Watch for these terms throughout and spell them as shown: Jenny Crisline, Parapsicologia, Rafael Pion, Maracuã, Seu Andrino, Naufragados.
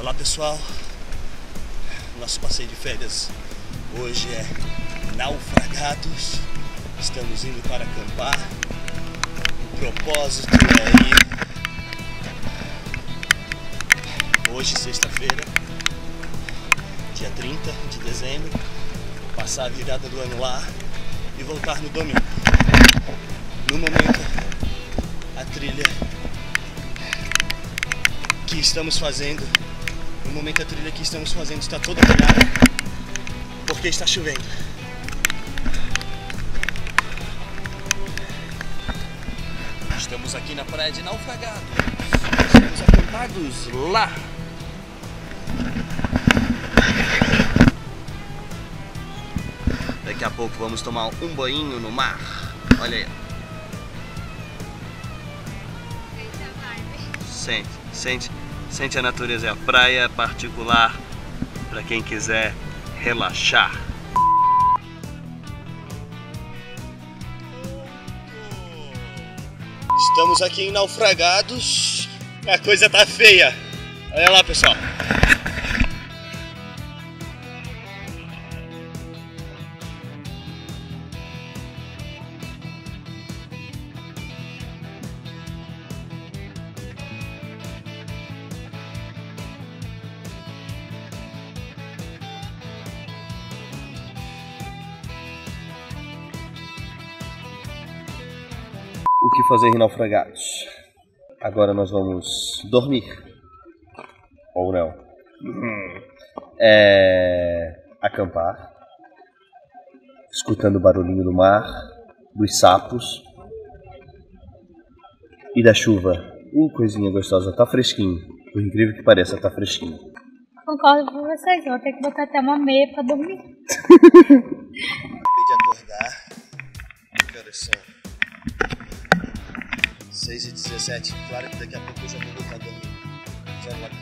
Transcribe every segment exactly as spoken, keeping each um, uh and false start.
Olá pessoal, nosso passeio de férias hoje é Naufragados. Estamos indo para acampar. O propósito é ir hoje, sexta-feira, dia trinta de dezembro, passar a virada do ano lá e voltar no domingo. No momento, a trilha que estamos fazendo No momento a trilha que estamos fazendo está toda molhada porque está chovendo. Estamos aqui na praia de Naufragados. Estamos acampados lá. Daqui a pouco vamos tomar um banho no mar. Olha aí. Sente, sente. Sente a natureza e a praia particular para quem quiser relaxar. Estamos aqui em Naufragados. A coisa tá feia. Olha lá, pessoal. O que fazer em Naufragados? Agora nós vamos dormir. Ou não. É... Acampar. Escutando o barulhinho do mar, dos sapos e da chuva. Uh, coisinha gostosa. Tá fresquinho. Por incrível que pareça, tá fresquinho. Concordo com vocês. Eu vou ter que botar até uma meia pra dormir. Acabei de acordar. Que horas são? seis e dezessete, claro que daqui a pouco eu já vou voltar dormindo. Já vou lá pra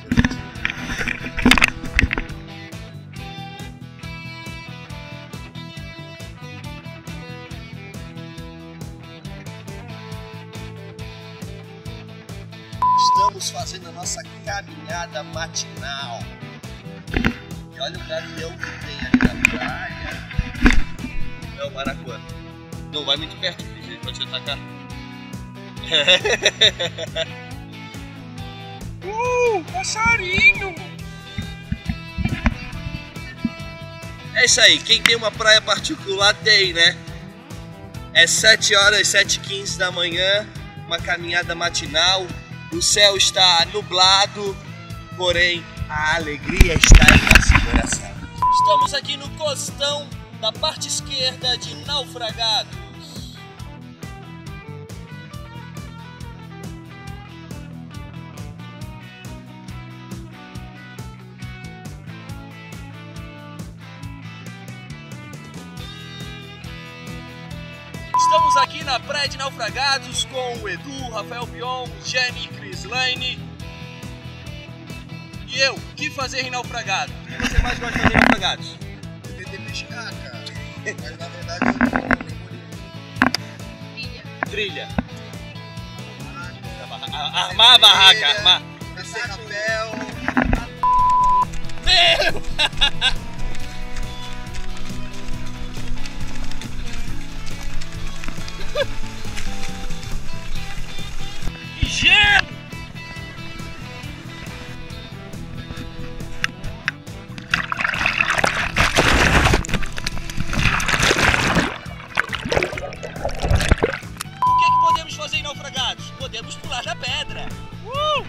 frente. Estamos fazendo a nossa caminhada matinal. E olha o caminhão que tem ali na praia. É o Maracuã. Não vai muito perto, porque ele pode te atacar. Uh, passarinho! É isso aí, quem tem uma praia particular tem, né? É sete horas, sete e quinze da manhã, uma caminhada matinal. O céu está nublado, porém a alegria está em nosso coração. Estamos aqui no costão da parte esquerda de Naufragados. Estamos aqui na praia de Naufragados com o Edu, Rafael Pion, Jenny Crisline e eu. O que fazer em Naufragados? O que você mais gosta de fazer em Naufragados? Eu tentei pescar, cara, mas na verdade eu Trilha. Trilha. Armar a barraca, armar. Passar rapel. Meu! Gelo! O que é que podemos fazer em Naufragados? Podemos pular da pedra! Uh!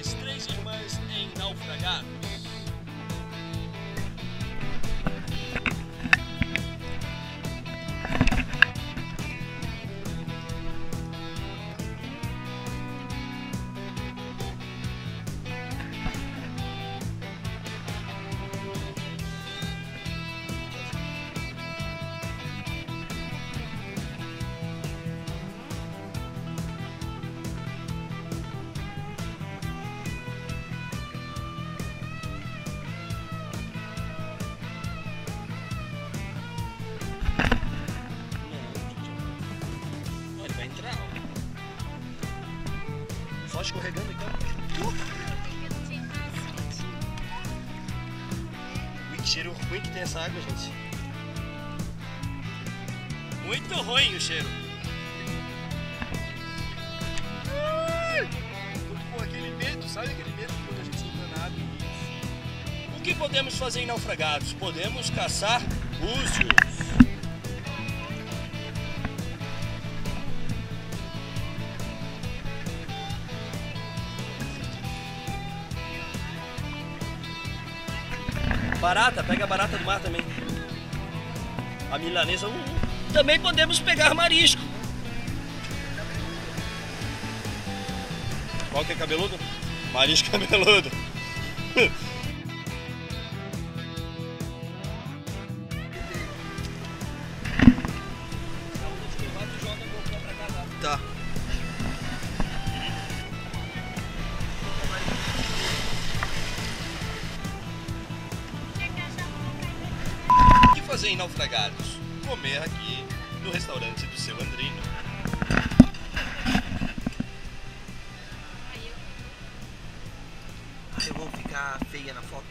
as três irmãs em Naufragados. Escorregando então. O cheiro ruim que tem essa água, gente. Muito ruim o cheiro. Tô com aquele medo, sabe aquele medo quando a gente entra na água? O que podemos fazer em Naufragados? Podemos caçar búzios. Barata, pega a barata do mar também. A milanesa, uh, também podemos pegar marisco. Qual que é cabeludo? Marisco cabeludo. Tá. Em Naufragados, comer aqui no restaurante do Seu Andrino. Eu vou ficar feia na foto.